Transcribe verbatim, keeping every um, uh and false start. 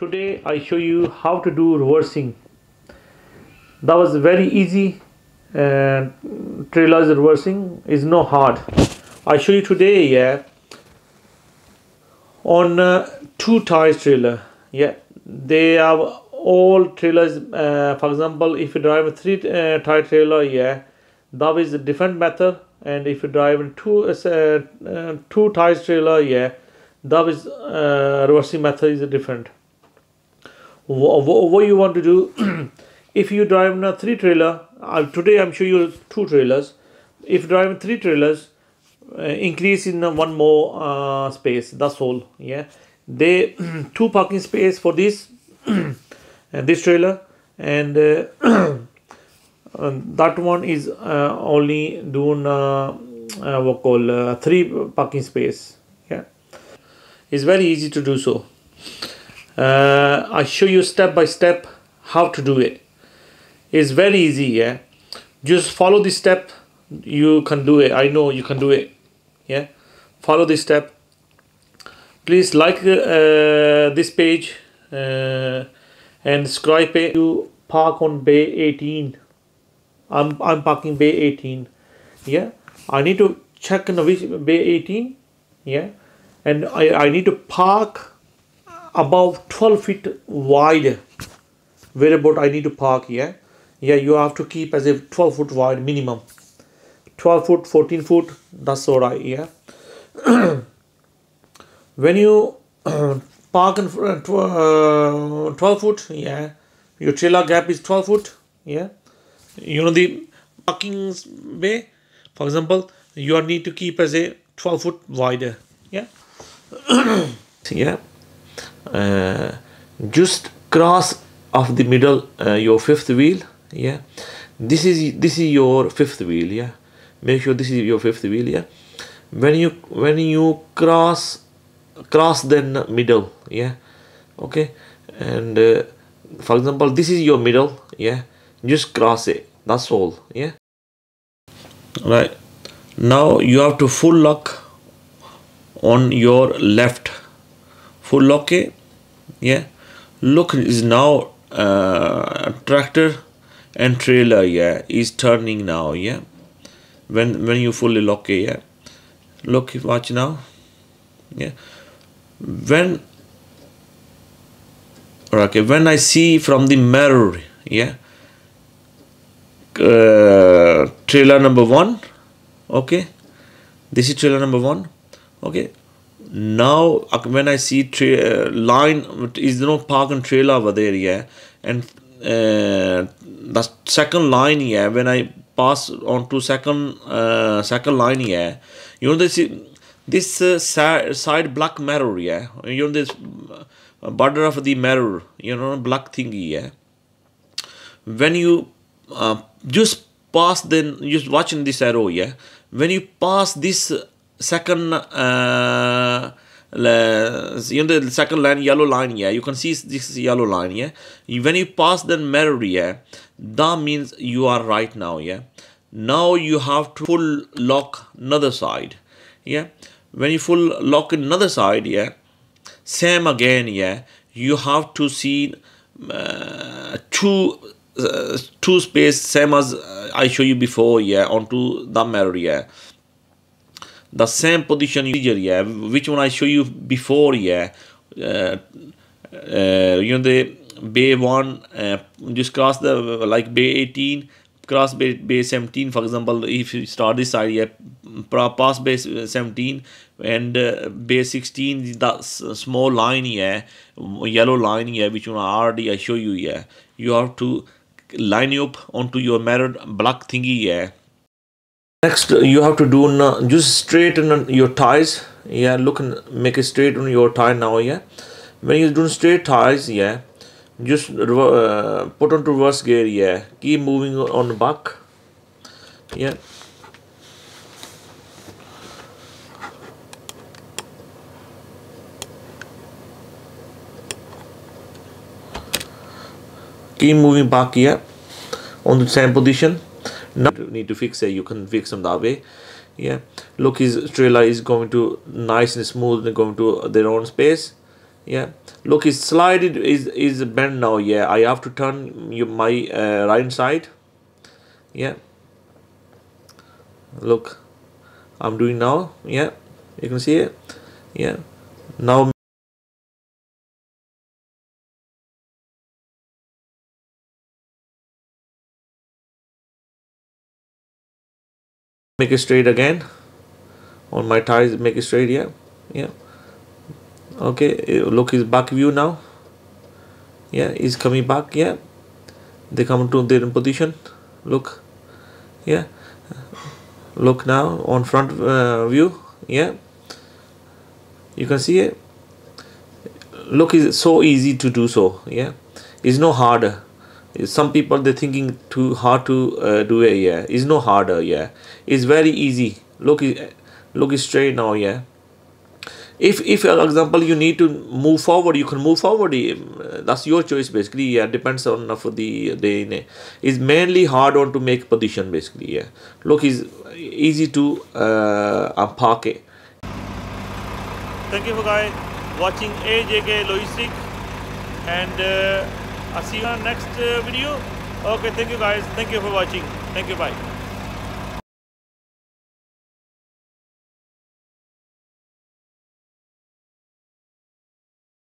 Today I show you how to do reversing. That was very easy. Uh, trailer's reversing is no hard. I show you today, yeah, on uh, two tires trailer. Yeah, they are all trailers. Uh, for example, if you drive a three uh, tire trailer, yeah, that is a different method. And if you drive a two uh, uh, two tires trailer, yeah, that is uh, reversing method is different. What you want to do if you drive in a three trailer, uh, today I'm showing you two trailers. If you drive three trailers, uh, increase in one more uh, space, that's all. Yeah, they two parking space for this and this trailer, and uh, that one is uh, only doing uh, uh, what call uh, three parking space. Yeah, it's very easy to do so. Uh, I show you step by step how to do it. It's very easy, yeah. Just follow this step, you can do it. I know you can do it. Yeah, follow this step. Please like uh, this page uh, and subscribe it. You park on bay eighteen. I'm I'm parking bay eighteen. Yeah, I need to check in which bay eighteen. Yeah, and I I need to park about twelve feet wide, where about I need to park. Yeah, yeah, you have to keep as if twelve foot wide minimum, twelve foot, fourteen foot, that's all right. Yeah. When you uh, park in front, uh, twelve foot, yeah, your trailer gap is twelve foot. Yeah, you know the parking bay, for example, you need to keep as a twelve foot wider. Yeah. Yeah. Uh, just cross of the middle uh, your fifth wheel. Yeah, this is this is your fifth wheel. Yeah, make sure this is your fifth wheel. Yeah, when you when you cross cross then middle. Yeah, okay, and uh, for example, this is your middle. Yeah, just cross it, that's all. Yeah, right, now you have to full lock on your left. Full lock it. Yeah, look is now uh, tractor and trailer, yeah, is turning now. Yeah, when when you fully lock it, yeah, look, watch now. Yeah, when okay, when I see from the mirror, yeah, uh, trailer number one. Okay, this is trailer number one. Okay, now when I see tra line is no park and trailer over there, yeah, and uh, the second line, yeah, when I pass on to second uh, second line, yeah, you know this this uh, side black mirror, yeah, you know this border of the mirror, you know, black thingy, yeah, when you uh, just pass, then just watching this arrow, yeah, when you pass this second uh you know the second line, yellow line, yeah, you can see this yellow line, yeah, when you pass the mirror, yeah, that means you are right now. Yeah, now you have to full lock another side. Yeah, when you full lock another side, yeah, same again. Yeah, you have to see uh, two uh, two space, same as uh, I show you before, yeah, onto the mirror, yeah, the same position, yeah, which one I show you before, yeah, uh, uh, you know the bay one, uh, just cross the like bay eighteen, cross bay seventeen, for example, if you start this side, yeah, pass bay seventeen and uh, bay sixteen, that small line, yeah, yellow line, yeah, which one already I show you, yeah, you have to line you up onto your mirror block thingy. Yeah. Next, you have to do now, just straighten your ties. Yeah, look and make it straight on your tie now. Yeah, when you're doing straight ties, yeah, just uh, put on to reverse gear. Yeah, keep moving on back. Yeah. Keep moving back here on the same position. Now you need to fix it. You can fix them that way. Yeah, look, his trailer is going to nice and smooth and going to their own space. Yeah, look, his slide is is bent now. Yeah, I have to turn you my uh, right side. Yeah, look, I'm doing now. Yeah, you can see it. Yeah, now. Make it straight again on my ties. Make it straight. Yeah, yeah. Okay, look, his back view now. Yeah, he's coming back. Yeah, they come to their position. Look, yeah. Look now on front uh, view. Yeah, you can see it. Look, it's so easy to do so. Yeah, it's no harder. Some people, they're thinking too hard to uh, do it. Yeah, it's no harder. Yeah, it's very easy. Look, look straight now. Yeah, if if for example you need to move forward, you can move forward. That's your choice basically. Yeah, depends on for the day. It's mainly hard on to make position basically. Yeah, look, is easy to uh, unpack it. Thank you for guys watching A J K Logistics, and uh, I'll see you on next uh, video. Okay, thank you guys. Thank you for watching. Thank you. Bye.